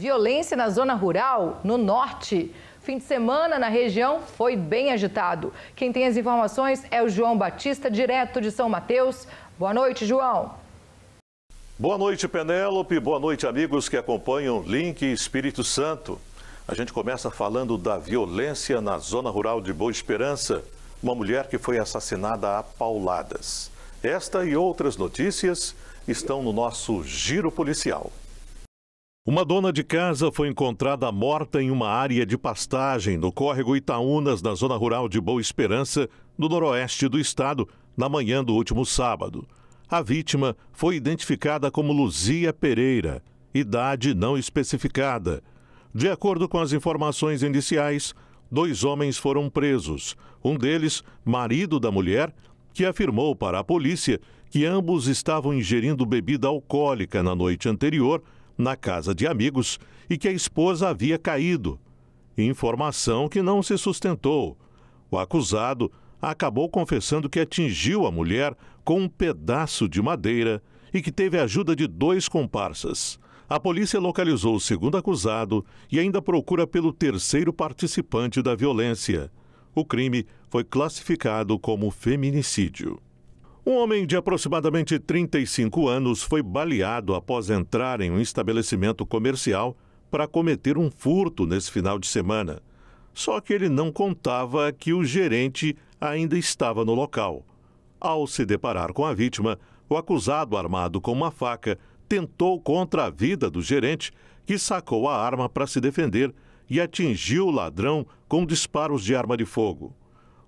Violência na zona rural, no norte. Fim de semana na região foi bem agitado. Quem tem as informações é o João Batista, direto de São Mateus. Boa noite, João. Boa noite, Penélope. Boa noite, amigos que acompanham Link Espírito Santo. A gente começa falando da violência na zona rural de Boa Esperança. Uma mulher que foi assassinada a pauladas. Esta e outras notícias estão no nosso Giro Policial. Uma dona de casa foi encontrada morta em uma área de pastagem no córrego Itaúnas, na zona rural de Boa Esperança, no noroeste do estado, na manhã do último sábado. A vítima foi identificada como Luzia Pereira, idade não especificada. De acordo com as informações iniciais, 2 homens foram presos. Um deles, marido da mulher, que afirmou para a polícia que ambos estavam ingerindo bebida alcoólica na noite anterior, na casa de amigos, e que a esposa havia caído. Informação que não se sustentou. O acusado acabou confessando que atingiu a mulher com um pedaço de madeira e que teve a ajuda de 2 comparsas. A polícia localizou o segundo acusado e ainda procura pelo terceiro participante da violência. O crime foi classificado como feminicídio. Um homem de aproximadamente 35 anos foi baleado após entrar em um estabelecimento comercial para cometer um furto nesse final de semana. Só que ele não contava que o gerente ainda estava no local. Ao se deparar com a vítima, o acusado, armado com uma faca, tentou contra a vida do gerente, que sacou a arma para se defender e atingiu o ladrão com disparos de arma de fogo.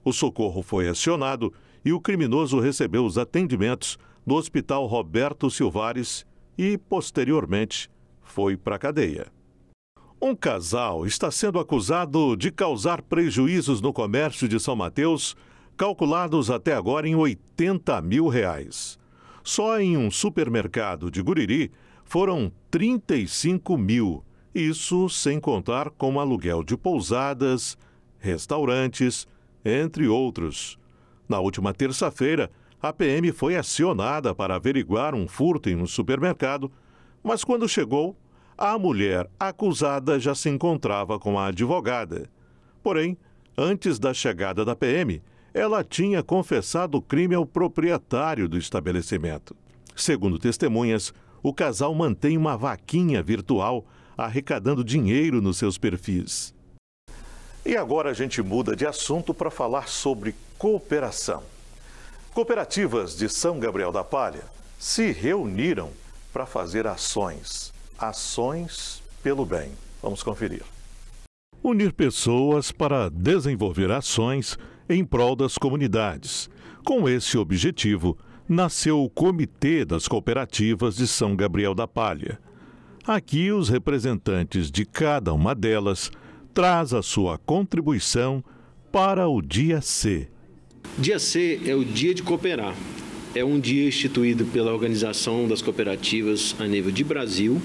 O socorro foi acionado e o criminoso recebeu os atendimentos no Hospital Roberto Silvares e, posteriormente, foi para a cadeia. Um casal está sendo acusado de causar prejuízos no comércio de São Mateus, calculados até agora em R$ 80 mil. Só em um supermercado de Guriri foram R$ 35 mil, isso sem contar com aluguel de pousadas, restaurantes, entre outros. Na última terça-feira, a PM foi acionada para averiguar um furto em um supermercado, mas quando chegou, a mulher acusada já se encontrava com a advogada. Porém, antes da chegada da PM, ela tinha confessado o crime ao proprietário do estabelecimento. Segundo testemunhas, o casal mantém uma vaquinha virtual arrecadando dinheiro nos seus perfis. E agora a gente muda de assunto para falar sobre cooperação. Cooperativas de São Gabriel da Palha se reuniram para fazer ações. Ações pelo bem. Vamos conferir. Unir pessoas para desenvolver ações em prol das comunidades. Com esse objetivo, nasceu o Comitê das Cooperativas de São Gabriel da Palha. Aqui, os representantes de cada uma delas traz a sua contribuição para o Dia C. Dia C é o Dia de Cooperar. É um dia instituído pela Organização das Cooperativas a nível de Brasil,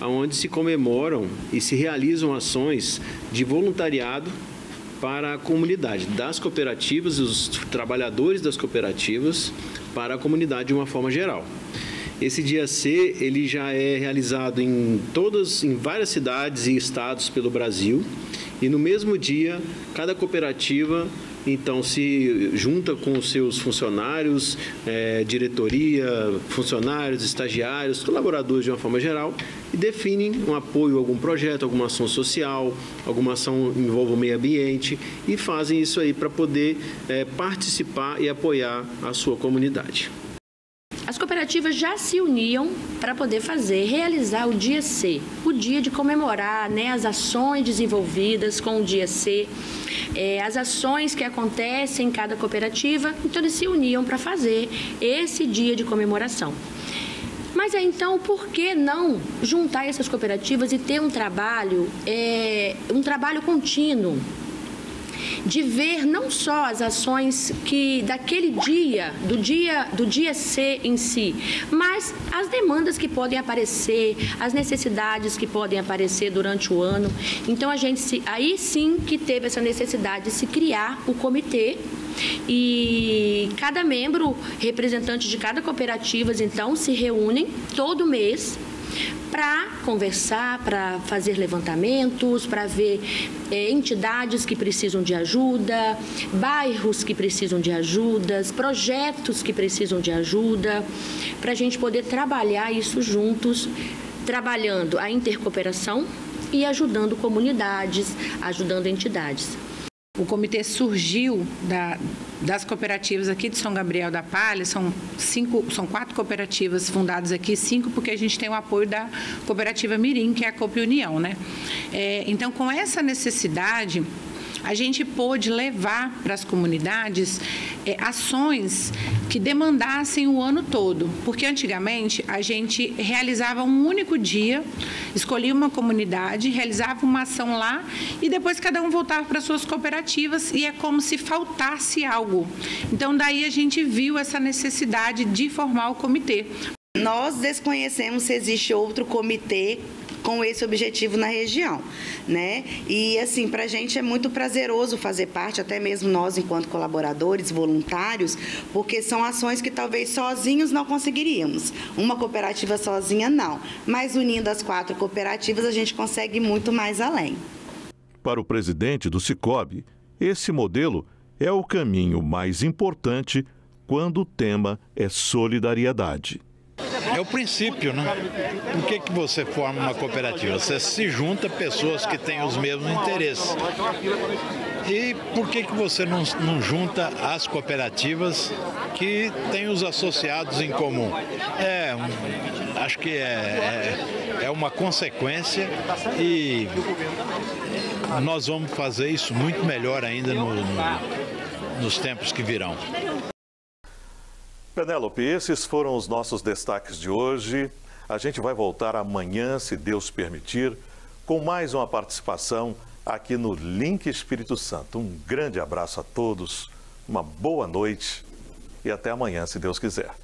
onde se comemoram e se realizam ações de voluntariado para a comunidade, das cooperativas, os trabalhadores das cooperativas, para a comunidade de uma forma geral. Esse Dia C, ele já é realizado em várias cidades e estados pelo Brasil, e no mesmo dia, cada cooperativa, então, se junta com os seus funcionários, diretoria, funcionários, estagiários, colaboradores de uma forma geral, e definem um apoio a algum projeto, alguma ação social, alguma ação que envolva o meio ambiente, e fazem isso aí para poder participar e apoiar a sua comunidade. As cooperativas já se uniam para poder realizar o Dia C, o dia de comemorar, né, as ações desenvolvidas com o Dia C, as ações que acontecem em cada cooperativa. Então, eles se uniam para fazer esse dia de comemoração. Mas, então, por que não juntar essas cooperativas e ter um trabalho contínuo? De ver não só as ações que daquele dia, do dia C em si, mas as demandas que podem aparecer, as necessidades que podem aparecer durante o ano. Então, a gente aí sim que teve essa necessidade de se criar o comitê, e cada membro, representante de cada cooperativa, então, se reúnem todo mês para conversar, para fazer levantamentos, para ver entidades que precisam de ajuda, bairros que precisam de ajudas, projetos que precisam de ajuda, para a gente poder trabalhar isso juntos, trabalhando a intercooperação e ajudando comunidades, ajudando entidades. O comitê surgiu das cooperativas aqui de São Gabriel da Palha, são quatro cooperativas fundadas aqui, 5 porque a gente tem o apoio da cooperativa Mirim, que é a Copi União, né? Então, com essa necessidade, a gente pôde levar para as comunidades ações que demandassem o ano todo, porque antigamente a gente realizava um único dia, escolhia uma comunidade, realizava uma ação lá e depois cada um voltava para suas cooperativas e é como se faltasse algo. Então, daí a gente viu essa necessidade de formar o comitê. Nós desconhecemos se existe outro comitê com esse objetivo na região, né? E assim, para a gente é muito prazeroso fazer parte, até mesmo nós enquanto colaboradores, voluntários, porque são ações que talvez sozinhos não conseguiríamos. Uma cooperativa sozinha não, mas unindo as 4 cooperativas a gente consegue muito mais além. Para o presidente do Sicoob, esse modelo é o caminho mais importante quando o tema é solidariedade. É o princípio, né? Por que você forma uma cooperativa? Você se junta pessoas que têm os mesmos interesses. E por que você não junta as cooperativas que têm os associados em comum? Acho que é uma consequência e nós vamos fazer isso muito melhor ainda nos tempos que virão. Penélope, esses foram os nossos destaques de hoje. A gente vai voltar amanhã, se Deus permitir, com mais uma participação aqui no Link Espírito Santo. Um grande abraço a todos, uma boa noite e até amanhã, se Deus quiser.